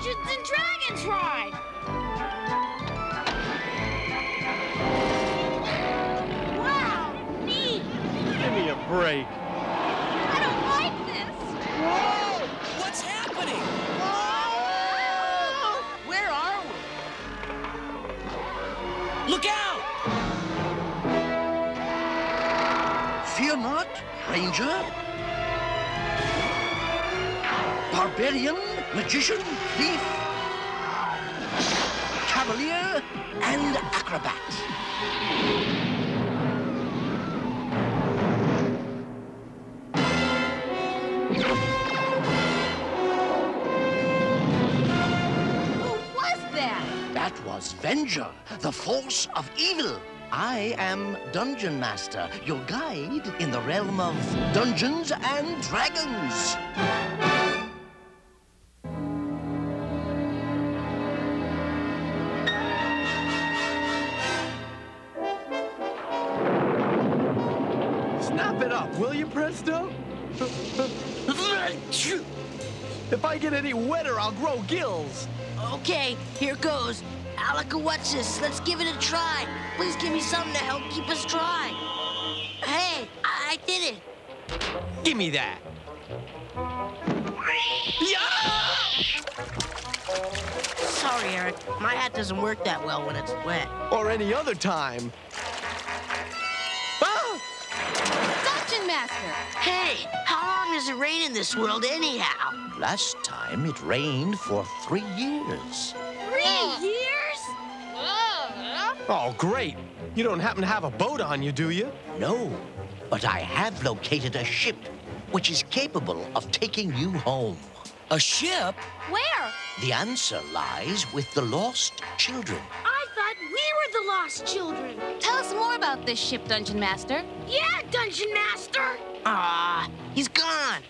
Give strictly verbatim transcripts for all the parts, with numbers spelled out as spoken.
Dungeons and Dragons ride! Wow, neat! Give me a break. I don't like this. Whoa! What's happening? Whoa! Where are we? Look out! Fear not, Ranger. Barbarian, magician, thief, cavalier, and acrobat. Who was that? That was Venger, the force of evil. I am Dungeon Master, your guide in the realm of Dungeons and Dragons. Will you, Presto? If I get any wetter, I'll grow gills. Okay, here goes. Alakawatsis, let's give it a try. Please give me something to help keep us dry. Hey, I, I did it. Give me that. Sorry, Eric. My hat doesn't work that well when it's wet. Or any other time. Master. Hey, how long does it rain in this world anyhow? Last time it rained for three years. Three uh. years? Uh. Oh, great. You don't happen to have a boat on you, do you? No, but I have located a ship which is capable of taking you home. A ship? Where? The answer lies with the lost children. I thought we were the lost children. Tell us more about this ship, Dungeon Master. Yeah, Dungeon Master! Ah, he's gone.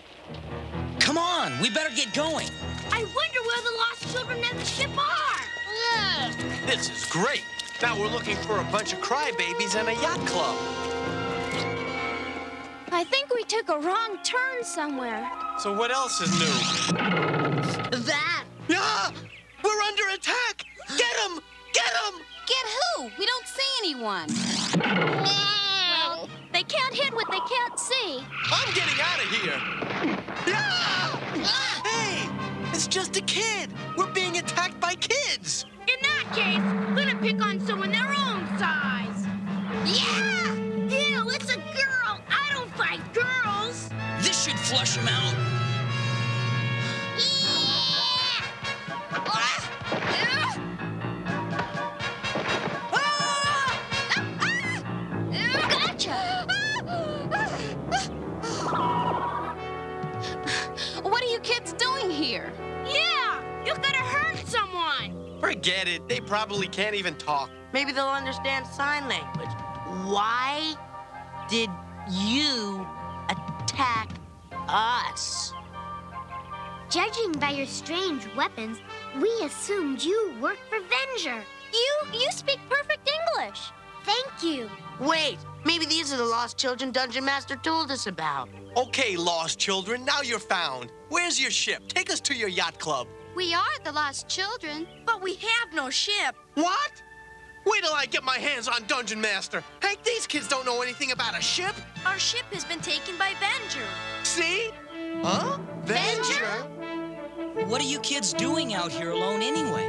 Come on, we better get going. I wonder where the lost children and the ship are. Ugh. This is great. Now we're looking for a bunch of crybabies and a yacht club. I think we took a wrong turn somewhere. So what else is new? That. Ah! We're under attack! Get him! Get him! Get who? We don't see anyone. Well, they can't hit what they can't see. I'm getting out of here. Ah! Ah! Hey, it's just a kid. We're being attacked by kids. In that case, we're gonna pick on someone their own size. Yeah! Ew, it's a girl. I don't fight girls. This should flush them out. Yeah! Ah! Ah! What are you kids doing here? Yeah, you're gonna hurt someone. Forget it. They probably can't even talk. Maybe they'll understand sign language. Why did you attack us? Judging by your strange weapons, we assumed you worked for Venger. You, you speak perfect English. Thank you. Wait, maybe these are the lost children Dungeon Master told us about. Okay, lost children, now you're found. Where's your ship? Take us to your yacht club. We are the lost children, but we have no ship. What? Wait till I get my hands on Dungeon Master. Hank, hey, these kids don't know anything about a ship. Our ship has been taken by Venger. See? Huh? Venger? Venger? What are you kids doing out here alone anyway?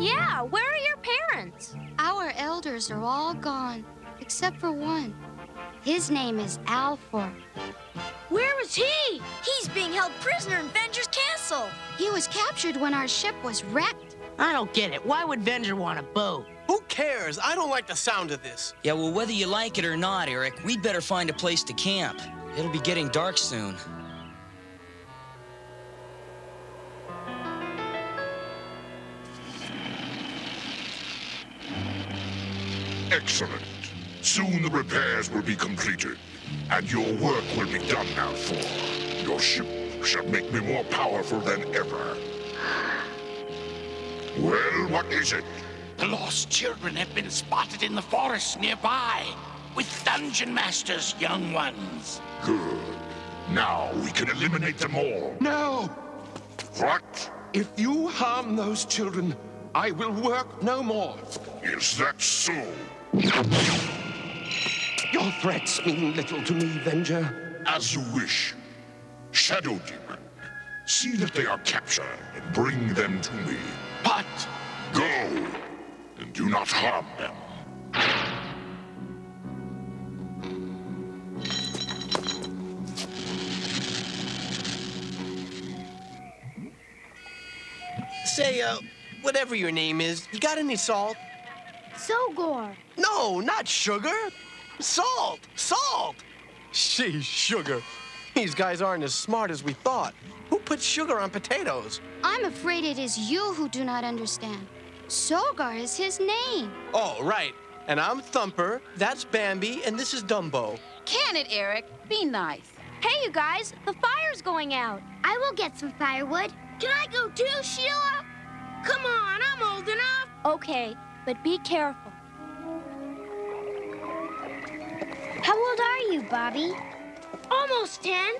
Yeah, where are your parents? Our elders are all gone, except for one. His name is Alfor. Where is he? He's being held prisoner in Venger's castle. He was captured when our ship was wrecked. I don't get it. Why would Venger want a boat? Who cares? I don't like the sound of this. Yeah, well, whether you like it or not, Eric, we'd better find a place to camp. It'll be getting dark soon. Excellent. Soon the repairs will be completed, and your work will be done, Alfor. Your ship shall make me more powerful than ever. Well, what is it? The lost children have been spotted in the forest nearby, with Dungeon Master's young ones. Good. Now we can eliminate them all. No! What? If you harm those children, I will work no more. Is that so? Your threats mean little to me, Venger. As you wish. Shadow Demon, see that they are captured and bring them to me. But... Go, and do not harm them. Say, uh, whatever your name is, you got any salt? Sogor. No, not sugar. Salt, salt. Sheesh, sugar. These guys aren't as smart as we thought. Who puts sugar on potatoes? I'm afraid it is you who do not understand. Sogor is his name. Oh, right. And I'm Thumper, that's Bambi, and this is Dumbo. Can it, Eric? Be nice. Hey, you guys, the fire's going out. I will get some firewood. Can I go too, Sheila? Come on, I'm old enough. Okay, but be careful. How old are you, Bobby? Almost ten.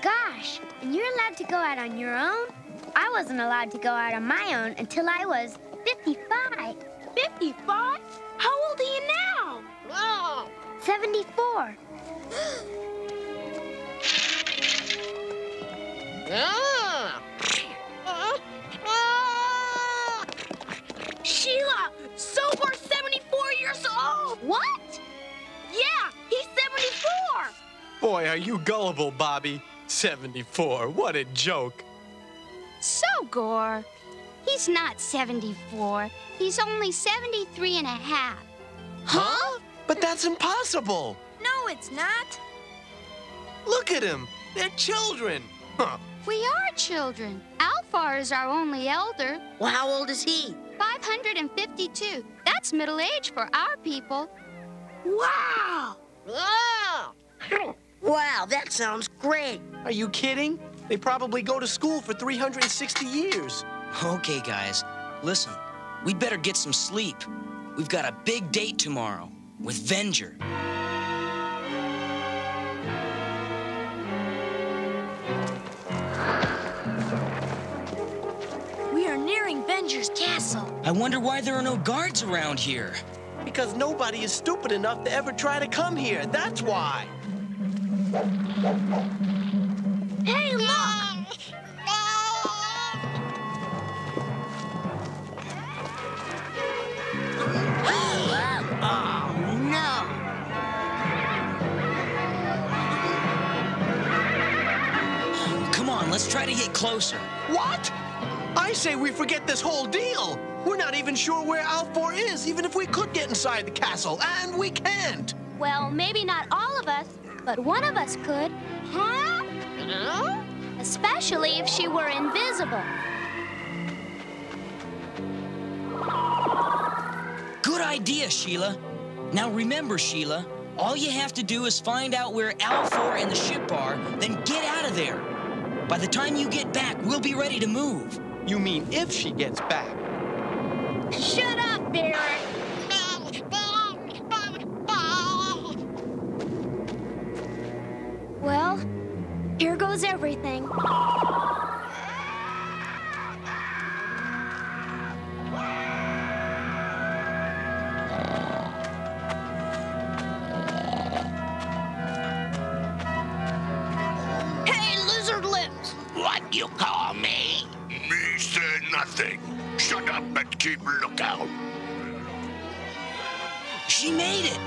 Gosh, and you're allowed to go out on your own? I wasn't allowed to go out on my own until I was fifty-five. fifty-five? How old are you now? Oh. seventy-four. Ah! Uh, uh, Sheila, Sobor's seventy-four years old. What? Yeah, he's seventy-four. Boy, are you gullible, Bobby. seventy-four, what a joke. Sogor, he's not seventy-four. He's only seventy-three and a half. Huh? But that's impossible. No, it's not. Look at him. They're children. Huh. We are children. Alfor is our only elder. Well, how old is he? five hundred fifty-two. That's middle age for our people. Wow! Wow! Wow, that sounds great. Are you kidding? They probably go to school for three hundred sixty years. Okay, guys. Listen, we'd better get some sleep. We've got a big date tomorrow with Venger. Venger's castle. I wonder why there are no guards around here. Because nobody is stupid enough to ever try to come here. That's why. Hey, look! Oh, no! Come on, let's try to get closer. What? I say we forget this whole deal. We're not even sure where Alfor is, even if we could get inside the castle, and we can't. Well, maybe not all of us, but one of us could. Huh? Huh? Especially if she were invisible. Good idea, Sheila. Now remember, Sheila, all you have to do is find out where Alfor and the ship are, then get out of there. By the time you get back, we'll be ready to move. You mean if she gets back? Shut up, Eric! Well, here goes everything. You call me? Me said nothing. Shut up and keep lookout. She made it.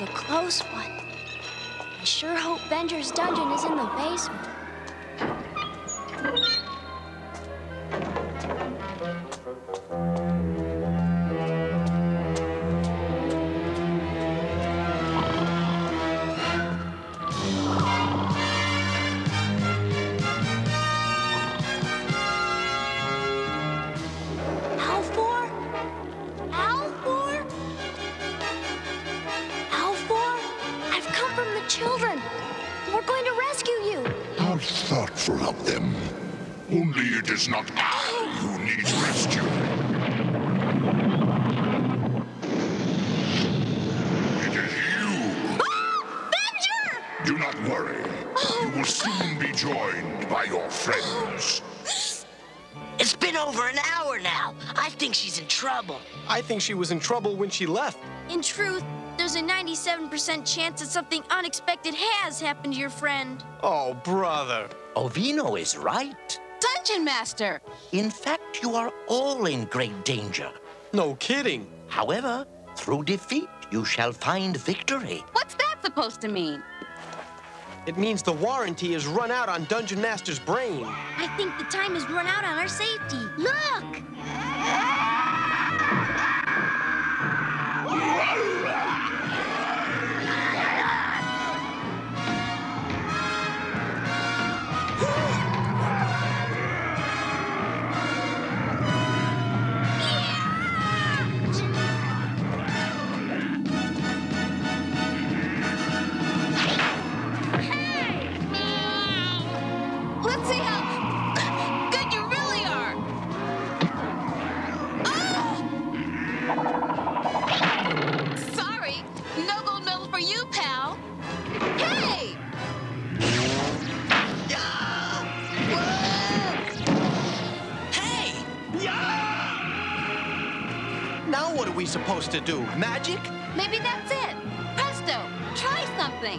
A close one. I sure hope Venger's dungeon is in the basement. Alfor? Alfor? children. We're going to rescue you. How thoughtful of them. Only it is not I who needs rescue. It is you. Ah! Venger! Do not worry. You will soon be joined by your friends. It's been over an hour now. I think she's in trouble. I think she was in trouble when she left. In truth, there's a ninety-seven percent chance that something unexpected has happened to your friend. Oh, brother. Ovino is right. Dungeon Master! In fact, you are all in great danger. No kidding. However, through defeat, you shall find victory. What's that supposed to mean? It means the warranty is run out on Dungeon Master's brain. I think the time is run out on our safety. Look! Supposed to do magic? Maybe that's it. Presto, try something.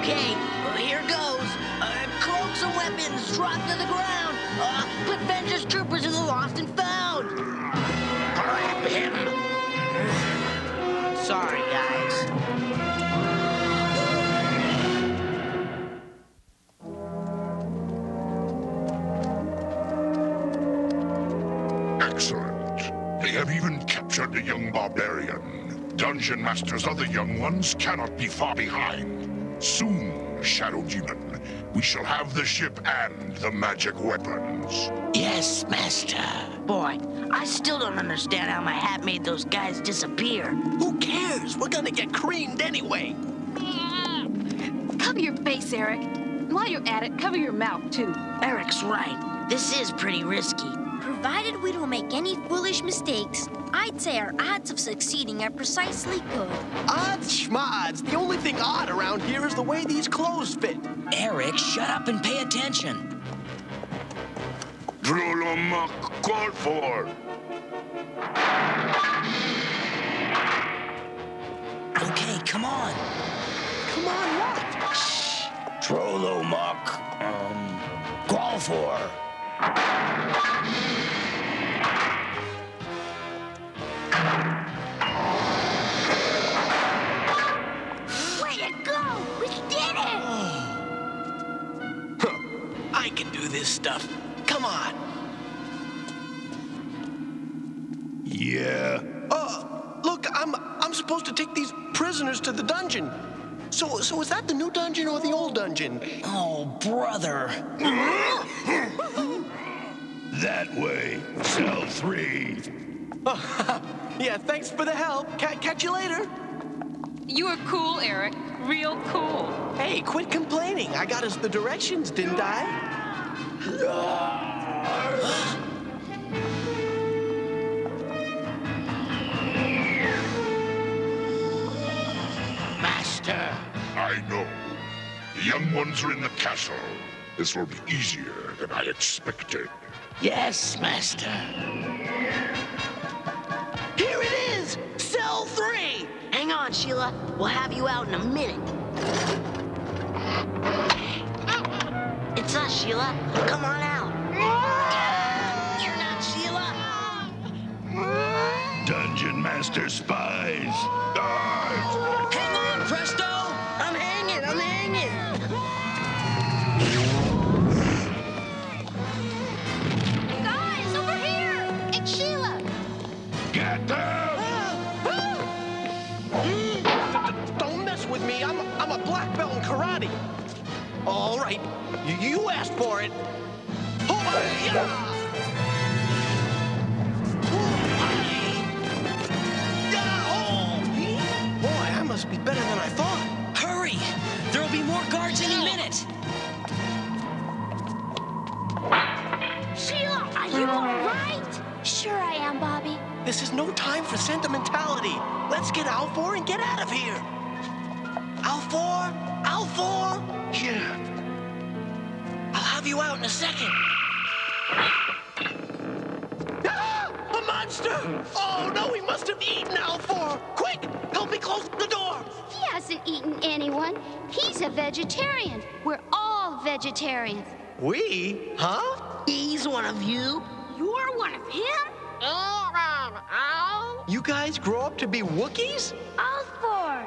Okay, well, here goes. Uh, cloaks and weapons dropped to the ground. Uh, put Venger's troopers in the lost and found. Grab him. Sorry, guys. Excellent. They have even captured the young barbarian. Dungeon Master's other young ones cannot be far behind. Soon, Shadow Demon, we shall have the ship and the magic weapons. Yes, Master. Boy, I still don't understand how my hat made those guys disappear. Who cares? We're gonna get creamed anyway. Cover your face, Eric. While you're at it, cover your mouth, too. Eric's right. This is pretty risky. Provided we don't make any foolish mistakes, I'd say our odds of succeeding are precisely good. Odds schmods! The only thing odd around here is the way these clothes fit. Eric, shut up and pay attention. Drulomach called for. Okay, come on. Come on, what? Shh. Drulomach, um, call for. I can do this stuff. Come on. Yeah. Uh, look, I'm I'm supposed to take these prisoners to the dungeon. So so is that the new dungeon or the old dungeon? Oh, brother. That way, cell three. Yeah, thanks for the help. C catch you later. You are cool, Eric. Real cool. Hey, quit complaining. I got us the directions, didn't I? Master! I know. The young ones are in the castle. This will be easier than I expected. Yes, Master. Here it is! Cell three! Hang on, Sheila. We'll have you out in a minute. It's us, Sheila. Come on out. Ah, you're not Sheila. Dungeon Master spies. Ah. Hang on, Presto. I'm hanging. I'm hanging. Guys, over here. It's Sheila. Get them. Ah. Mm. Don't mess with me. I'm I'm a black belt in karate. All right, you asked for it. Boy, I'm a must be better than I thought. Hurry! There'll be more guards any minute! Sheila, are you all right? Sure I am, Bobby. This is no time for sentimentality. Let's get Alfor and get out of here. Alfor! Alfor! Here. I'll have you out in a second. Ah! A monster! Oh, no, he must have eaten Alfor! Quick, help me close the door! He hasn't eaten anyone. He's a vegetarian. We're all vegetarians. We? Huh? He's one of you? You're one of him? You guys grow up to be Wookiees? Alfor!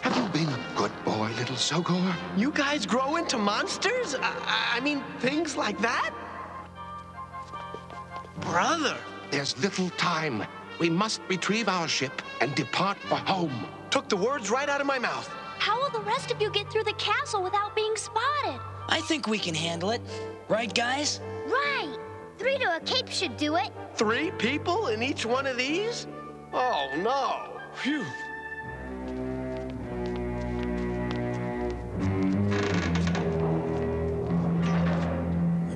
Have you been a good boy, little Sogor? You guys grow into monsters? I, I mean, things like that? Brother! There's little time. We must retrieve our ship and depart for home. Took the words right out of my mouth. How will the rest of you get through the castle without being spotted? I think we can handle it. Right, guys? Right! Three to a cape should do it. Three people in each one of these? Oh, no. Phew.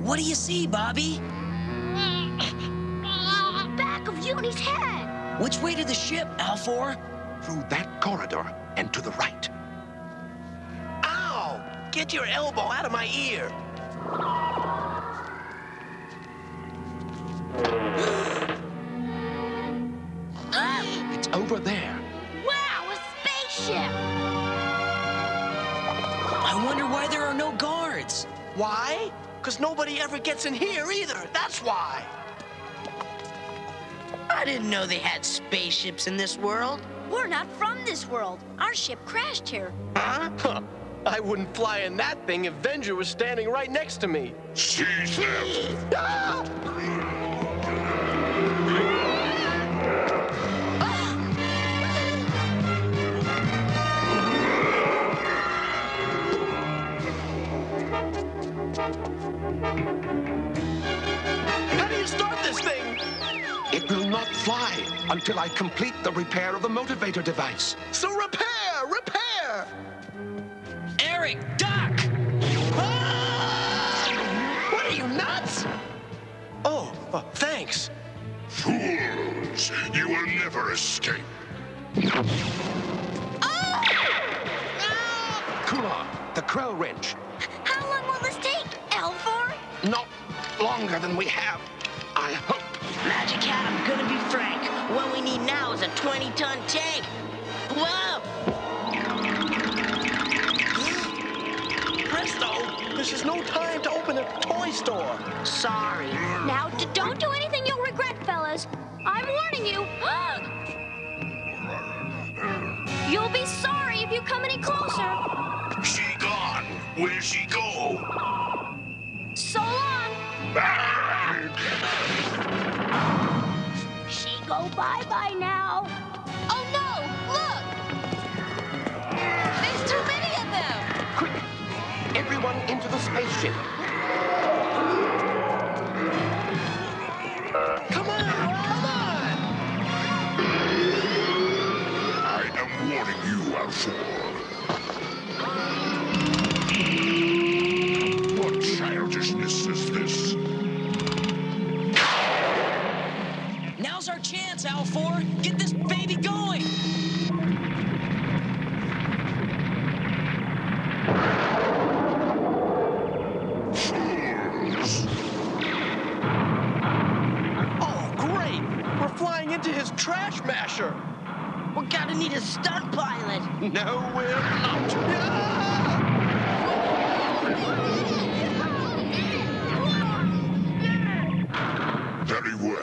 What do you see, Bobby? Back of Uni's head. Which way to the ship, Alfor? Through that corridor and to the right. Ow! Get your elbow out of my ear. It's over there. Wow, a spaceship! I wonder why there are no guards. Why? Because nobody ever gets in here either. That's why. I didn't know they had spaceships in this world. We're not from this world. Our ship crashed here. Huh? Huh. I wouldn't fly in that thing if Venger was standing right next to me. She's left. Ah! How do you start this thing? It will not fly until I complete the repair of the motivator device. So repair! Repair! Eric, duck! Ah! What are you, nuts? Oh, uh, thanks. Fools, you will never escape. Oh! Ah! Kulon, the crow wrench. How long will this take, Alfor? Not longer than we have, I hope. Magic hat, I'm gonna be frank. What we need now is a twenty-ton tank. Whoa! Presto, this is no time to open a toy store. Sorry. Now, don't do anything you'll regret, fellas. I'm warning you. You'll be sorry if you come any closer. She gone. Where'd she go? So long. She go bye-bye now. Oh, no! Look! There's too many of them! Quick! Everyone into the spaceship. Come on! Come on! I am warning you, Alfor. What childishness is this? Now's our chance, Alfor. Get this baby going! Fools! Oh, great! We're flying into his trash masher! We're gonna need a stunt pilot! No, we're not! Ah! Very well.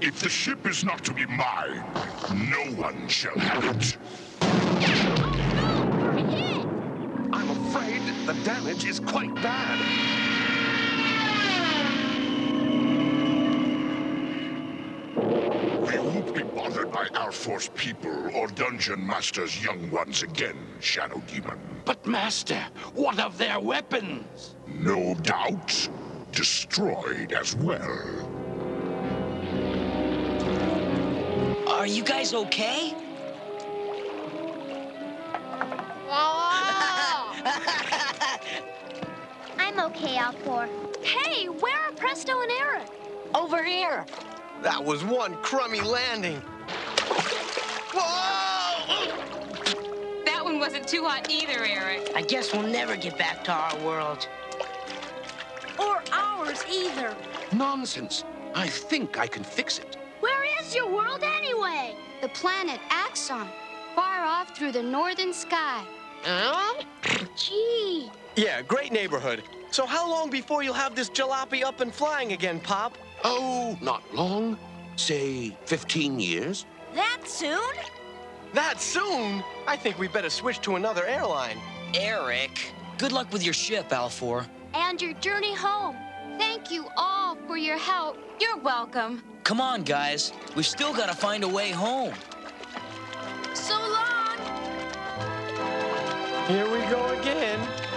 If the ship is not to be mine, no one shall have it. I'm afraid the damage is quite bad. We won't be bothered by Alfor's people or Dungeon Master's young ones again, Shadow Demon. But Master, what of their weapons? No doubt, destroyed as well. Are you guys okay? okay, Alfor. Hey, where are Presto and Eric? Over here. That was one crummy landing. Whoa! That one wasn't too hot either, Eric. I guess we'll never get back to our world. Or ours either. Nonsense. I think I can fix it. Where is your world anyway? The planet Axon, far off through the northern sky. Huh? Gee. Yeah, great neighborhood. So how long before you'll have this jalopy up and flying again, Pop? Oh, not long. Say, fifteen years. That soon? That soon? I think we better switch to another airline. Eric, good luck with your ship, Alfor. And your journey home. Thank you all for your help. You're welcome. Come on, guys. We've still got to find a way home. So long. Here we go again.